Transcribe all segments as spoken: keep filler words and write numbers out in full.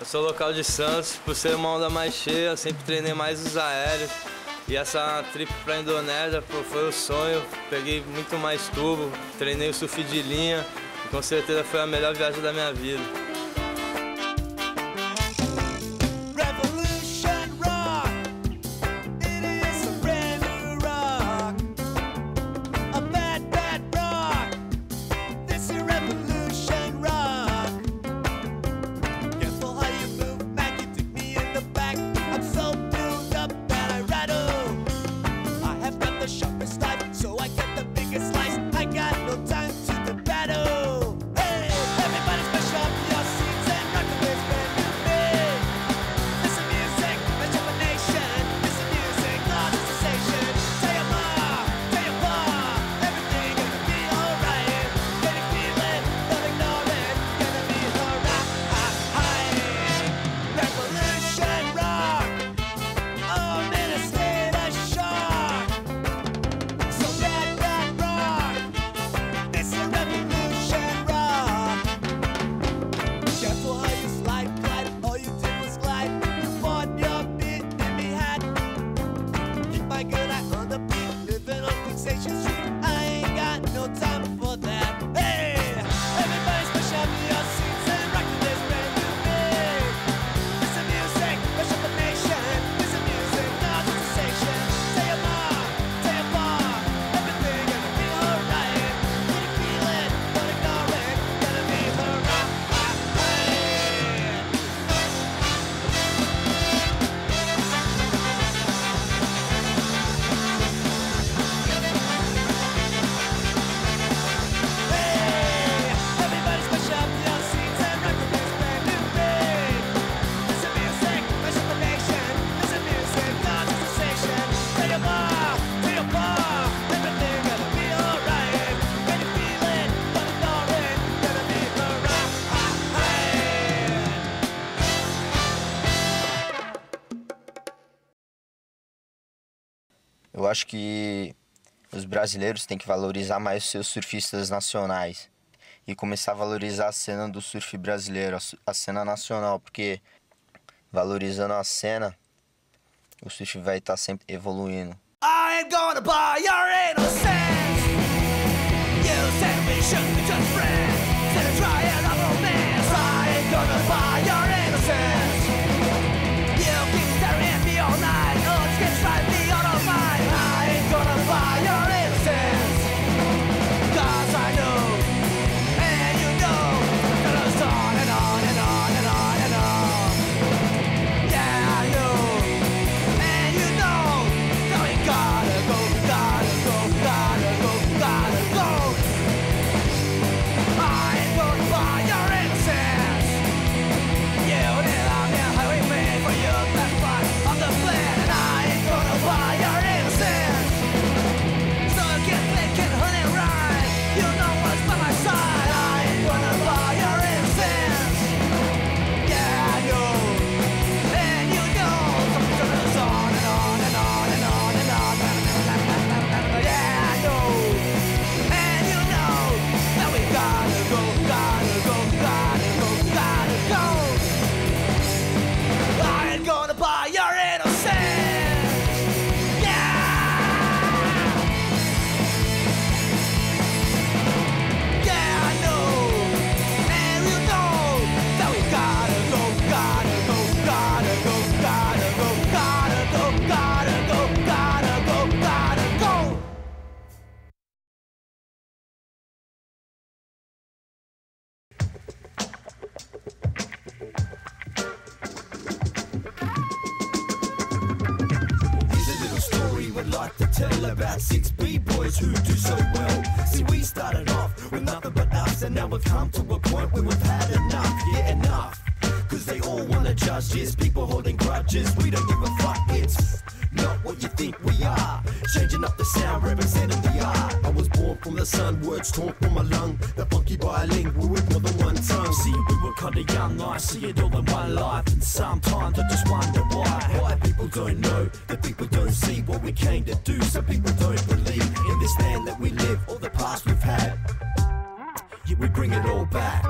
Eu sou local de Santos, por ser uma onda mais cheia, eu sempre treinei mais os aéreos. E essa trip pra Indonésia foi o sonho, peguei muito mais tubo, treinei o surf de linha, e com certeza foi a melhor viagem da minha vida. Eu acho que os brasileiros têm que valorizar mais os seus surfistas nacionais e começar a valorizar a cena do surf brasileiro, a cena nacional, porque valorizando a cena, o surf vai estar sempre evoluindo. I ain't gonna buy your innocence. You said we should be just friends. Said a triad of romance. I ain't gonna buy your innocence. You keep staring at me all night. Oh, it's gonna drive me out of mind. I ain't gonna buy your innocence. Cause I know, and you know, that it's on and on and on and on and on. Yeah, I know, and you know, that we gotta go, gotta go, gotta go, gotta go. I ain't gonna buy your innocence. You did a man highwayman for you, that's part of the plan. And I ain't gonna buy your innocence. So you can make it honey right. You know what's by my side. I ain't gonna buy your innocence. Yeah, I know, and you know, something goes on and on and on and on and on. Yeah, I know, and you know, that we gotta go, gotta go, gotta go, gotta go. I ain't gonna buy your innocence. Yeah. Yeah, I know, and you know that we gotta go, gotta go, gotta go, gotta go, gotta go, gotta go, gotta go, gotta go. Here's a little story we'd like to tell about six B-boys who do so well. See, we started off with nothing but us, and now we've come to a point where we've had enough, yeah, enough. Cause they all wanna judge us, people holding grudges, we don't give a fuck, it's not what you think we are. Changing up the sound, representing the art. I was born from the sun, words torn from my lung. The funky bilingual with more than one tongue. See, we were kinda young, I see it all in one life. And sometimes I just wonder why. Why people don't know, that people don't see what we came to do. Some people don't believe in this land that we live, or the past we've had. Yeah, we bring it all back.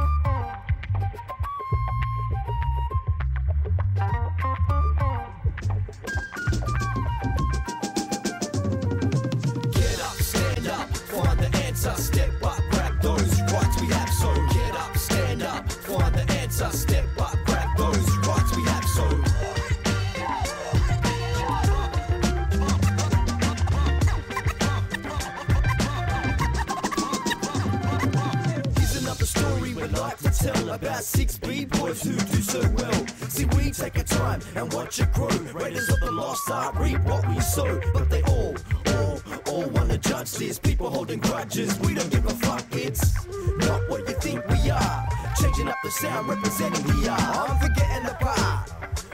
about six big boys who do so well. See, we take our time and watch it grow. Raiders of the lost art, reap what we sow. But they all, all, all want to judge this. People holding grudges, we don't give a fuck. It's not what you think we are. Changing up the sound, representing we are. I'm forgetting the part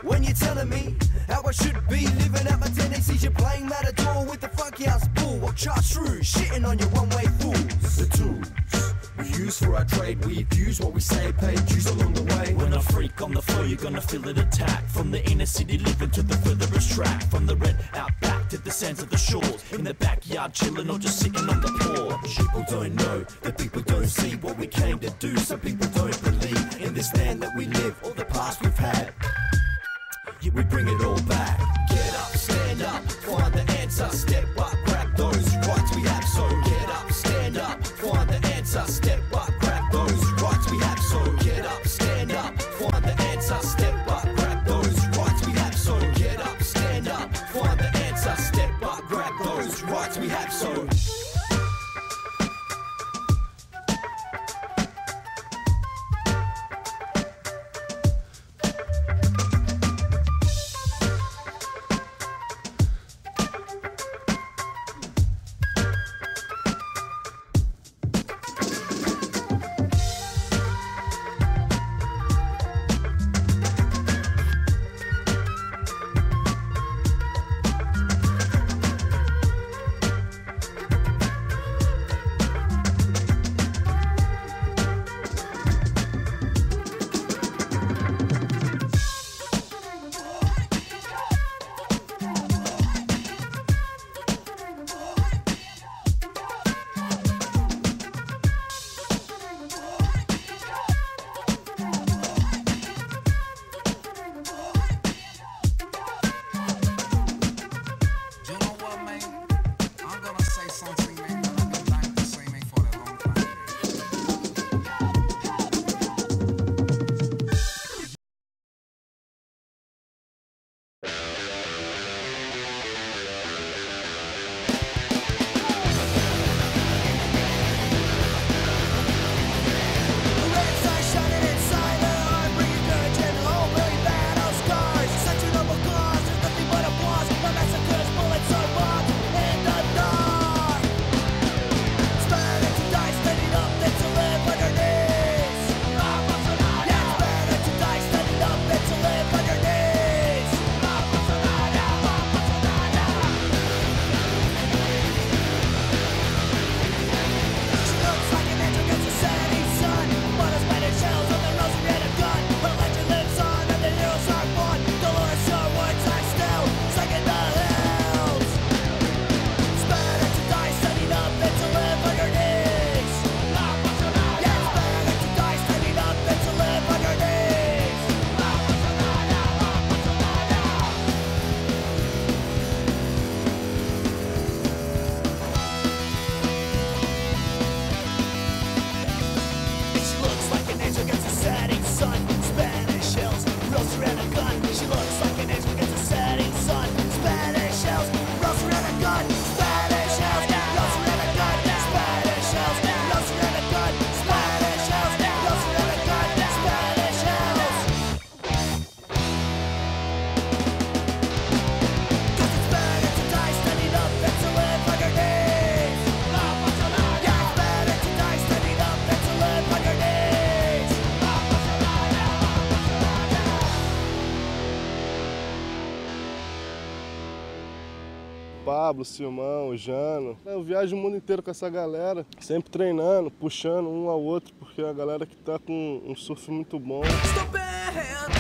when you're telling me how I should be living out my tendencies. You're playing Matador with the funky house bull or chartreuse, shitting on your one-way fools. The tools we use for our trade, we abuse what we say, pay dues along the way. When I freak on the floor, you're gonna feel an attack. From the inner city living to the furthest track, from the red out back to the sands of the shores, in the backyard chilling or just sitting on the porch. People don't know, the people don't see what we came to do. Some people don't believe in this land that we live or the past we've had. We bring it all back. Get up, stand up, find the answer. Step up, grab those rights we have. So get up, stand up, find the answer. Step up, grab those rights we have. So get up, stand up, find the answer. Step up, grab those rights we have. So get up, stand up, find the answer. Step up, grab those rights we have. So. Pablo, Silmão, Jano. Eu viajo o mundo inteiro com essa galera, sempre treinando, puxando um ao outro, porque é a galera que tá com um surf muito bom. Yeah!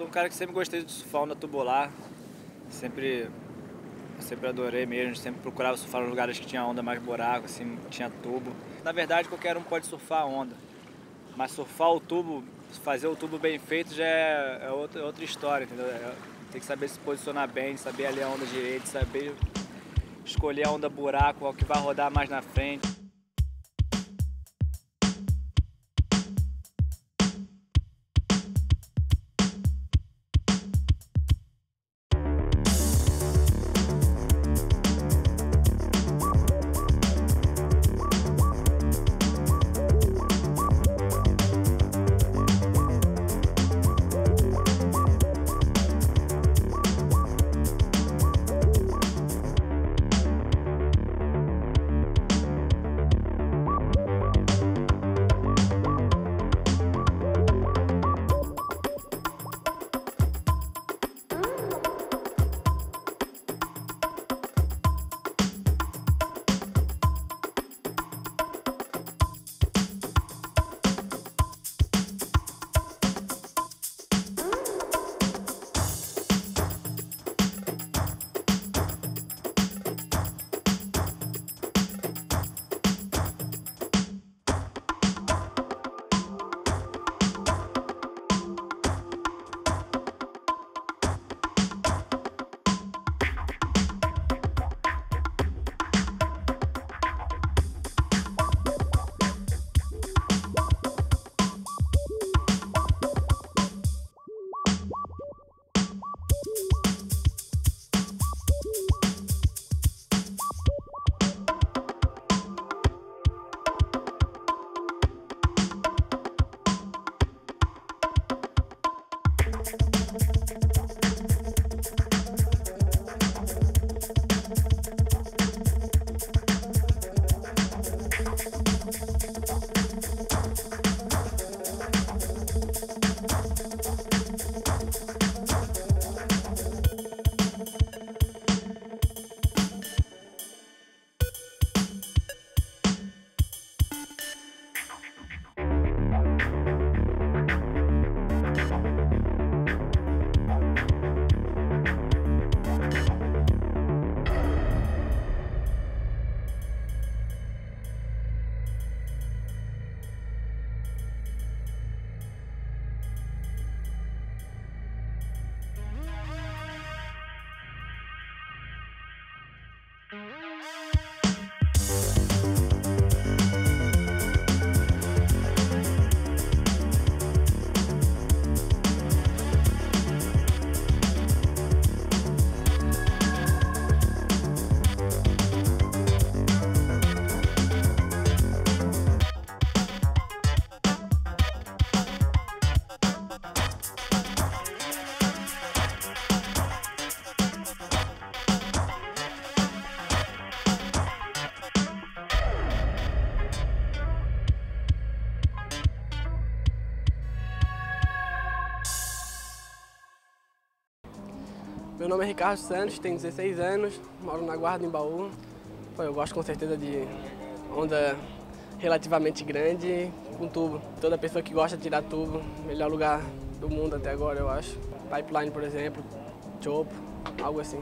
sou um cara que sempre gostei de fauna tubular, sempre, sempre adorei mesmo, sempre procurava surfar nos lugares que tinha onda mais buraco, assim, tinha tubo. Na verdade, qualquer um pode surfar a onda, mas surfar o tubo, fazer o tubo bem feito já é, é outra, outra história, entendeu? É, tem que saber se posicionar bem, saber ali a onda direito, saber escolher a onda buraco, o que vai rodar mais na frente. Meu nome é Ricardo Santos, tenho dezesseis anos, moro na Guarda do Embaú. Eu gosto com certeza de onda relativamente grande com tubo. Toda pessoa que gosta de tirar tubo, melhor lugar do mundo até agora, eu acho. Pipeline, por exemplo, chopo, algo assim.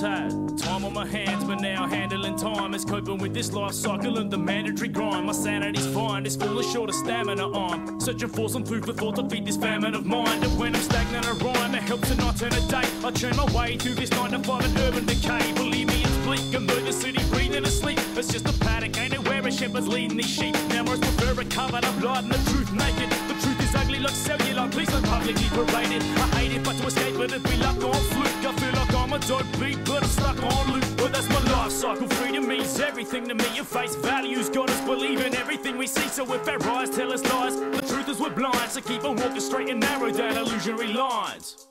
Tight. Time on my hands, but now handling time is coping with this life cycle and the mandatory grind. My sanity's fine, this fool is short of stamina. I'm searching for some food for thought to feed this famine of mind. And when I'm stagnant, I rhyme, it helps to not turn a day. I churn my way through this nine to five and urban decay. Believe me, it's bleak. I'm the city breathing asleep. It's just a paddock, ain't it where a shepherd's leading these sheep. Memories prefer recovered, I'm blood and the truth naked. The truth is ugly like cellular, please don't publicly parade it. I hate it, but to escape it, it'd be luck or fluke. I feel like I'm a dope beat, but I'm stuck on loop. But that's my life cycle, freedom means everything to me. Your face values got us believing everything we see. So if our eyes tell us lies, the truth is we're blind. So keep on walking straight and narrow down illusionary lines.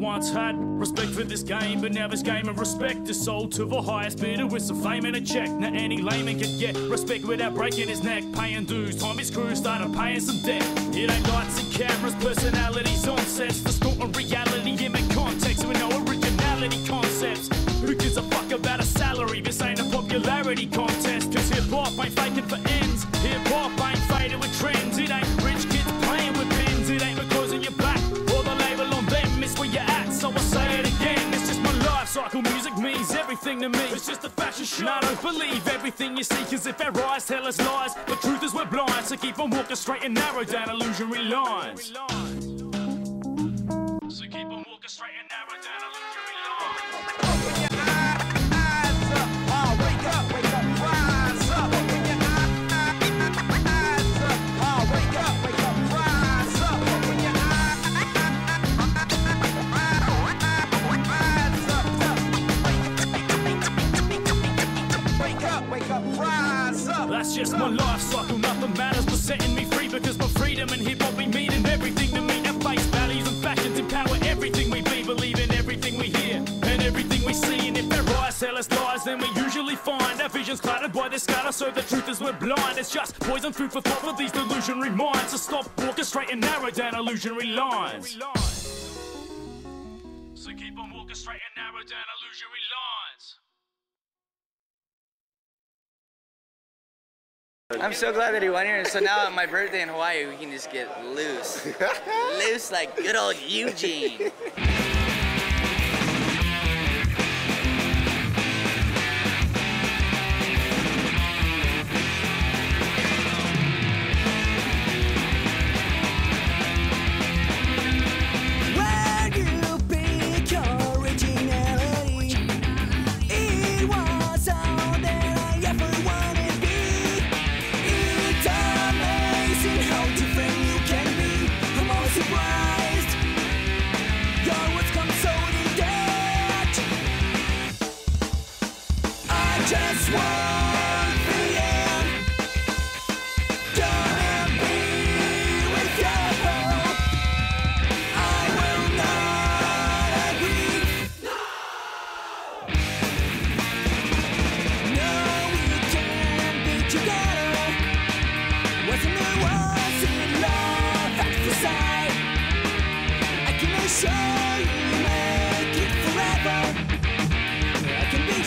Once had respect for this game, but now this game of respect is sold to the highest bidder with some fame and a check. Now any layman can get respect without breaking his neck. Paying dues, time his crew started paying some debt. It ain't lights and cameras, personalities on sets, distorting reality, giving context with no originality concepts. Who gives a fuck about a salary? This ain't a popularity contest, cause hip hop ain't faking for ends. Hip hop ain't faded with trends. It ain't rich kids playing with pens. It ain't because in your back or the label on them. It's where you're at. So I'll say it again, it's just my life cycle. Music means everything to me, it's just a fashion show. And I don't believe everything you see, cause if our eyes tell us lies, the truth is we're blind. So keep on walking straight and narrow down illusionary lines. So keep on walking straight and narrow down illusionary lines. Open your eyes up, oh wake up, wake up, rise up. Open your eyes up, oh wake up, wake up, rise up. Open your that's just my life cycle, nothing matters but setting me free. Because my freedom and hip hop be meaning everything to me. And face values and fashions empower everything we be. Believe in everything we hear and everything we see. And if their eyes tell us lies, then we usually find our visions clouded by this scatter. So the truth is we're blind. It's just poison food for thought for these delusionary minds. So stop, walking straight and narrow down illusionary lines. So keep on walking straight and narrow down illusionary lines. I'm so glad that he won here, so now on my birthday in Hawaii, we can just get loose. Loose like good old Eugene.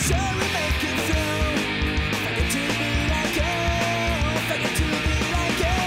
Shall we make it through? It will be like hell.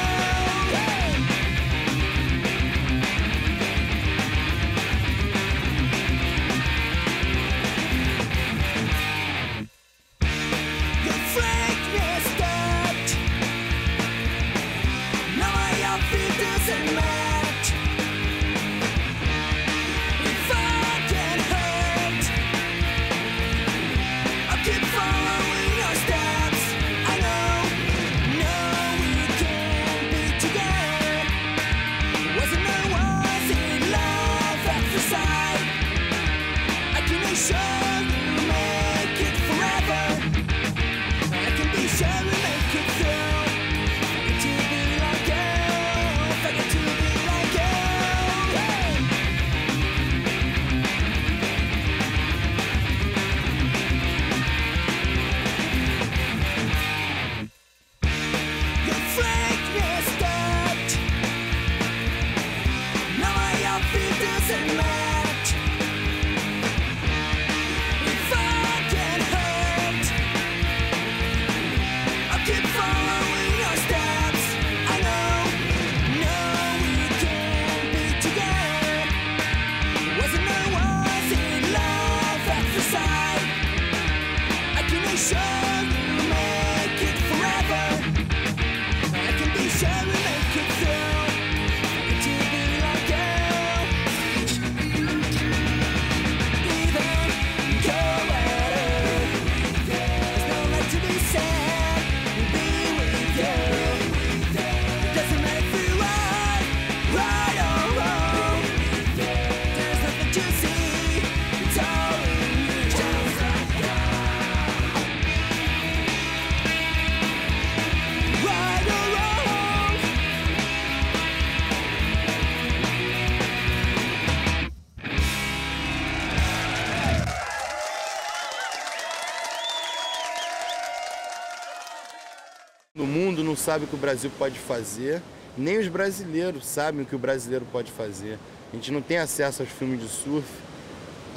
não sabe o que o Brasil pode fazer, nem os brasileiros sabem o que o brasileiro pode fazer. A gente não tem acesso aos filmes de surf,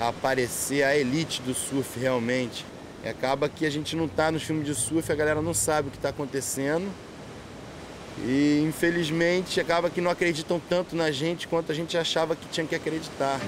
a aparecer a elite do surf realmente. E acaba que a gente não está nos filmes de surf, a galera não sabe o que está acontecendo. E, infelizmente, acaba que não acreditam tanto na gente quanto a gente achava que tinha que acreditar.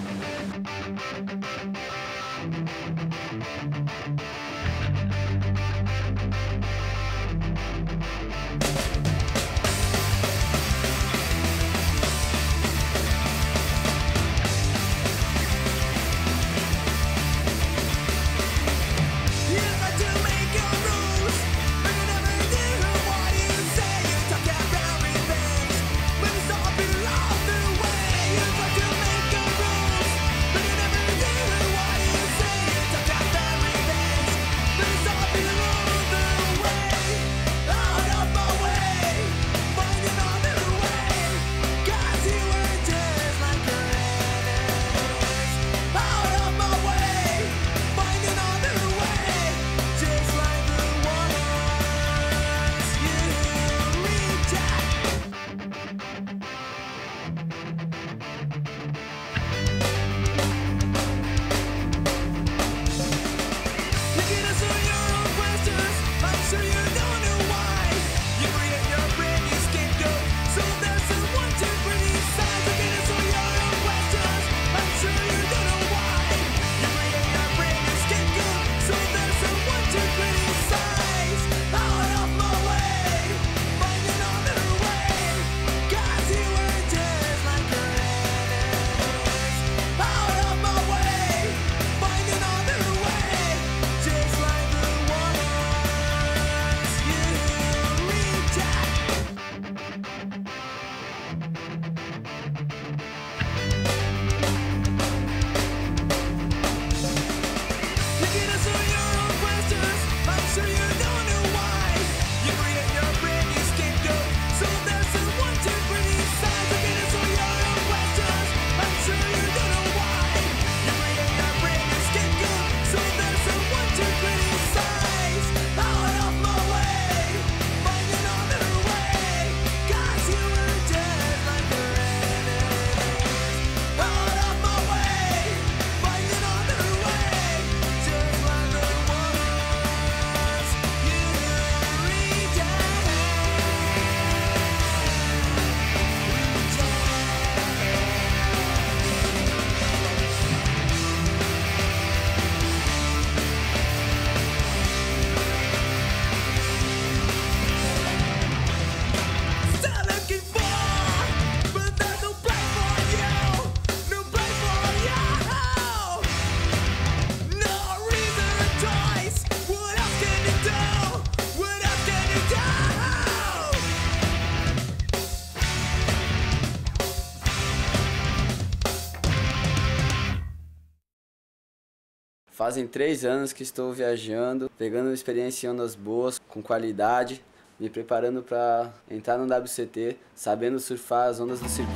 Fazem três anos que estou viajando, pegando experiência em ondas boas, com qualidade, me preparando para entrar no W C T, sabendo surfar as ondas do circuito.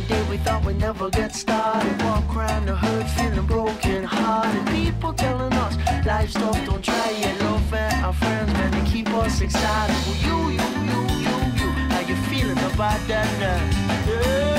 the day we thought we'd never get started. Walk around the hood feeling broken hearted. People telling us life's tough, don't try it. Love and our friends, man, they keep us excited. Well, you, you, you, you, you, how you feeling about that now? Yeah.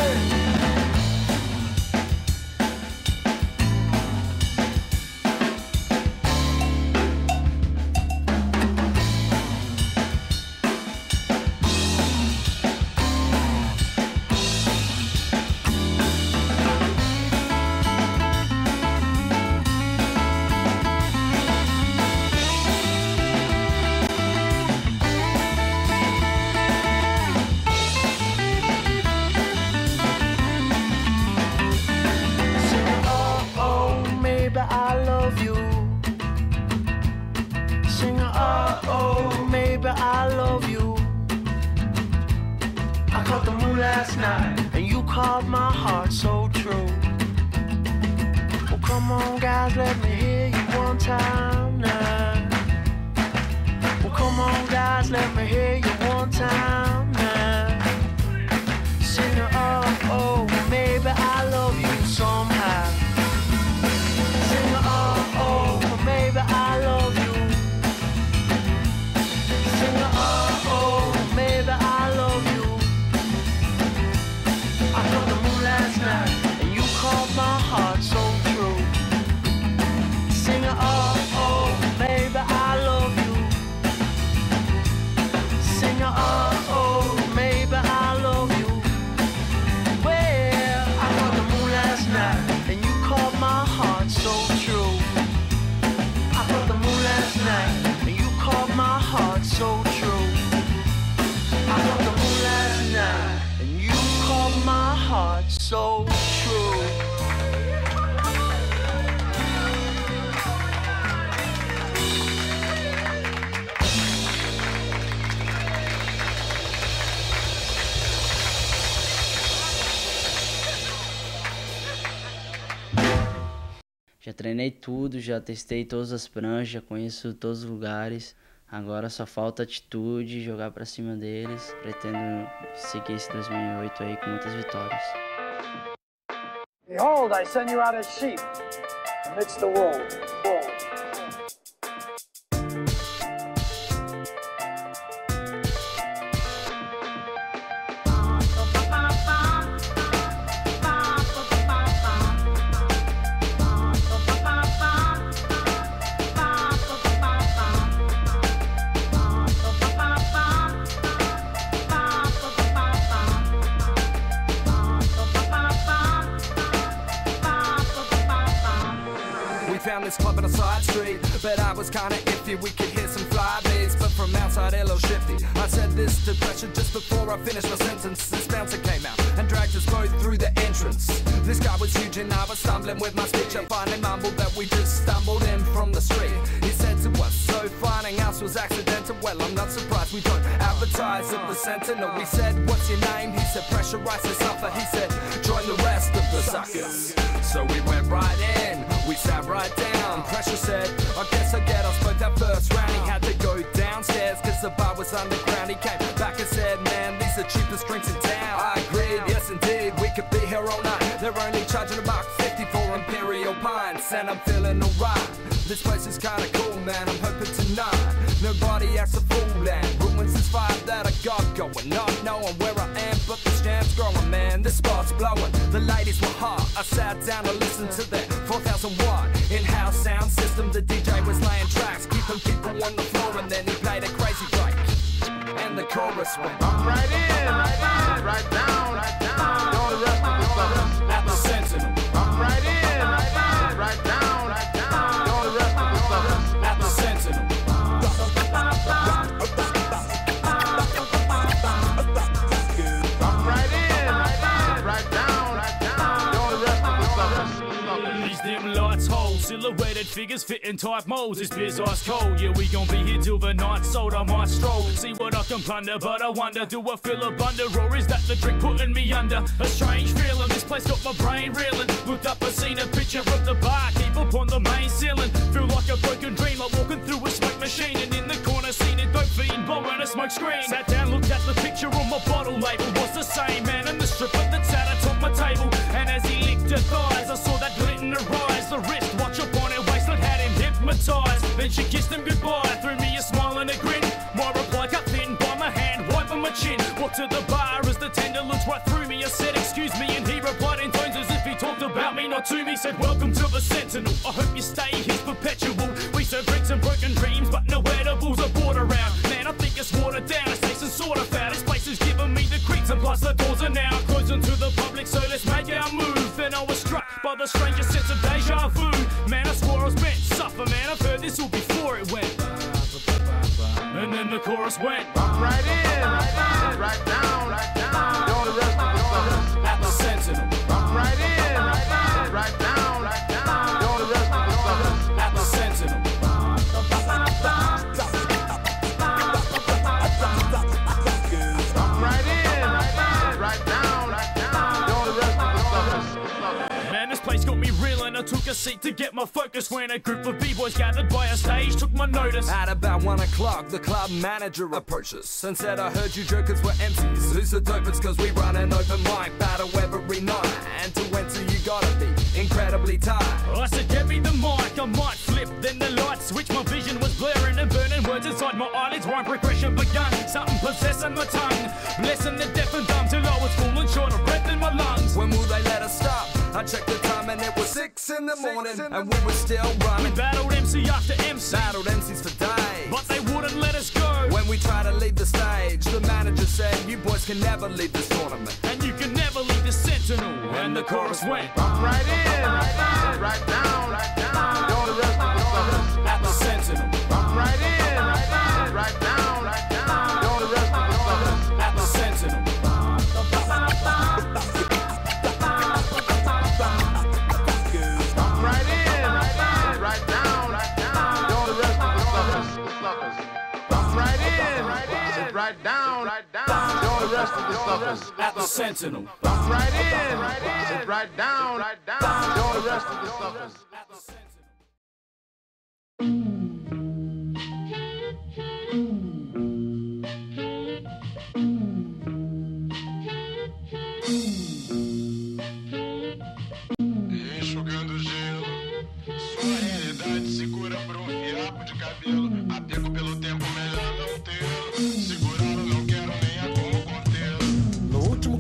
Já treinei tudo, já testei todas as pranchas, já conheço todos os lugares. Agora só falta atitude, jogar pra cima deles. Pretendo seguir esse dois mil e oito aí com muitas vitórias. Behold, I send you out as sheep amidst the wolves. Club on a side street, but I was kinda iffy. We could hear some fly beats, but from outside hello shifty. I said this to pressure just before I finished my sentence. This bouncer came out and dragged us both through the entrance. This guy was huge and I was stumbling with my speech. I finally mumbled that we just stumbled in from the street. He said to us, so finding us was accidental. Well, I'm not surprised, we don't advertise at the Sentinel. We said, what's your name? He said, pressurize the suffer. He said, join the rest of the suckers. So we went right in, we sat right down. Pressure said, I guess I get us both that first round. He had to go downstairs cause the bar was underground. He came back and said, man, these are cheapest drinks in town. I agreed, yes indeed, we could be here all night. They're only charging a buck fifty for Imperial pints, and I'm feeling alright. This place is kinda cool, man, I'm hoping tonight nobody acts a fool and ruins this vibe that I got going. Not knowing where I am, but the jam's growing, man, the spot's blowing. The ladies were hot, I sat down and listened to their four thousand watt in-house sound system. The D J was laying tracks, keeping people on the floor, and then he played a crazy break, and the chorus went, I'm right in, right in, right down, right down, all the rest of the fellas at the Sentinel. I'm right in, right in, right down. Silhouetted figures fitting tight molds. This beer's ice cold. Yeah, we gon' be here till the night's sold. I might stroll, see what I can plunder, but I wonder, do I feel abundant, or is that the drink putting me under? A strange feeling, this place got my brain reeling. Looked up, I seen a picture of the barkeep up on the main ceiling. Feel like a broken dream, like walking through a smoke machine. And in the corner, seen a dope fiend blowing a smoke screen. Sat down, looked at the picture on my bottle label. Was the same man and the stripper that sat atop off my table. And as he licked her thighs, I saw that glint in her eyes. The wristwatch upon her waistline had him hypnotized. Then she kissed him goodbye, threw me a smile and a grin. My reply cut thin by my hand, wiping my chin. Walked to the bar as the tender looked right through me. I said, excuse me, and he replied in tones as if he talked about me, not to me. Said, welcome to the Sentinel, I hope you stay here perpetual. We serve drinks and broken dreams, but no edibles are brought around. Man, I think it's watered down, it tastes and sort of foul. This place has given me the creeps, and plus the doors are now closing to the public, so let's make our move. Then I was struck by the stranger sense of deja vu. Man, I swore I was meant to suffer, man, I've heard this all before it went. And then the chorus went right in, right in, right down, right down. All the rest of the song at the Sentinel. Right in, right in, right down, right down. All the rest of the song at the Sentinel. Right in, right in, right down, right down. All the rest of the song. Man, this place got me real, and I took a seat to get my focus when a group of b-boys gathered by a stage took my notice. At about one o'clock, the club manager approached us and said, I heard you jokers were M Cs. Who's the dopest? Cause we run an open mic battle every night, and to enter you gotta be incredibly tired. I said, get me the mic, I might flip. Then the lights switched, my vision was blurring and burning. Words inside my eyelids, rhyme progression begun. Something possessing my tongue, blessing the deaf and dumb, till I was falling short of breath in my lungs. When will they let us stop? I checked the time and it was six in the morning, and we were still rhyming. We battled M C after M C, battled M Cs for days, but they wouldn't let us go. When we tried to leave the stage, the manager said, you boys can never leave this tournament, and you can never leave the Sentinel. And the chorus went right in, right in, right down, right down. All the rest of the song at the Sentinel. Right in, right in, right down, right down. All the rest of the song at the Sentinel. Right down, right down, all the rest of the suckers at the Sentinel. Right in, right in, right down, right down, all the rest of the suckers at the Sentinel.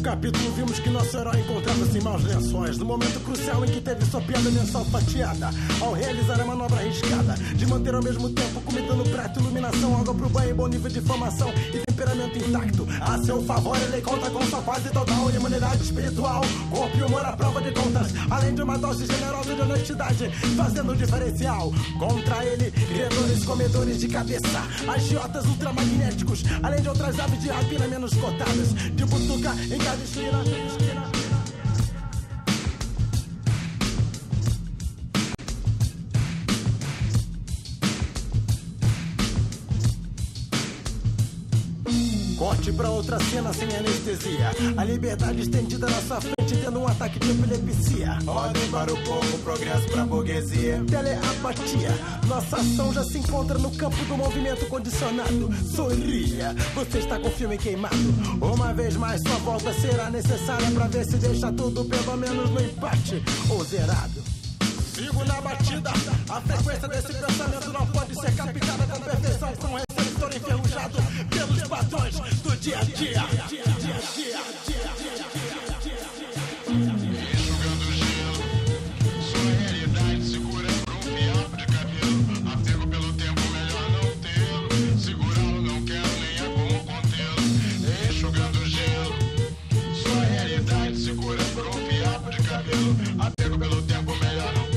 Capítulo vimos que nosso herói encontrava-se em maus lençóis, no momento crucial em que teve sua piada mensal fatiada, ao realizar a manobra arriscada de manter ao mesmo tempo comida no prato, iluminação, água pro banho, bom nível de formação e temperamento intacto. A seu favor ele conta com sua fase total, imunidade espiritual, corpo e humor à prova de contas, além de uma dose generosa de honestidade, fazendo o diferencial. Contra ele, criadores, comedores de cabeça, agiotas ultramagnéticos, além de outras aves de rapina menos cotadas, de butuca em cada esquina, esquina. Corte pra outra cena sem anestesia, a liberdade estendida na sua frente, tendo um ataque de epilepsia. Ordem para o povo, progresso pra burguesia. Teleapatia, nossa ação já se encontra no campo do movimento condicionado. Sorria, você está com o filme queimado. Uma vez mais sua volta será necessária pra ver se deixa tudo pelo menos no empate ou zerado. Sigo na batida, a frequência desse pensamento não pode ser captada com perfeição, com receptor enferrujado pelos patrões do dia a dia. Enxugando gelo, sua realidade segura por um fiapo de cabelo. Apego pelo tempo, melhor não tê-lo. Segurá-lo, não quero nem é como contê-lo. Enxugando gelo, sua realidade segura por um fiapo de cabelo. Apego pelo tempo, melhor não tê-lo.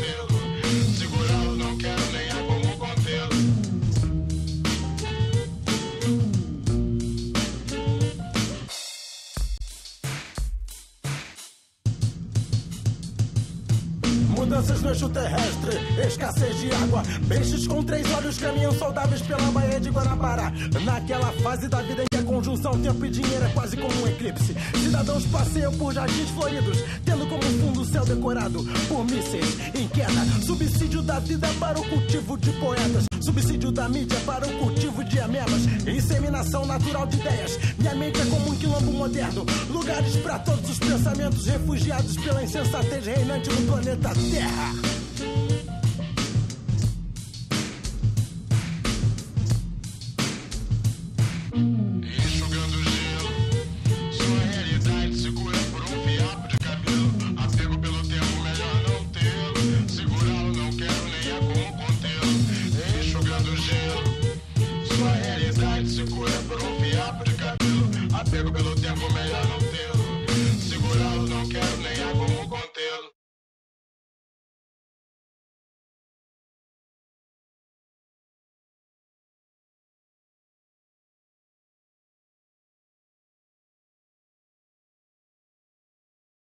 Mudanças no eixo terrestre, escassez de água, peixes com três olhos caminham saudáveis pela Baía de Guanabara. Naquela fase da vida em que a conjunção tempo e dinheiro é quase como um eclipse, cidadãos passeiam por jardins floridos, tendo como fundo o céu decorado por mísseis em queda. Subsídio da vida para o cultivo de poetas, subsídio da mídia para o cultivo de amenas. disseminação natural de ideias. Minha mente é como um quilombo moderno, lugares pra todos os pensamentos, refugiados pela insensatez reinante no planeta Terra. Pelo tempo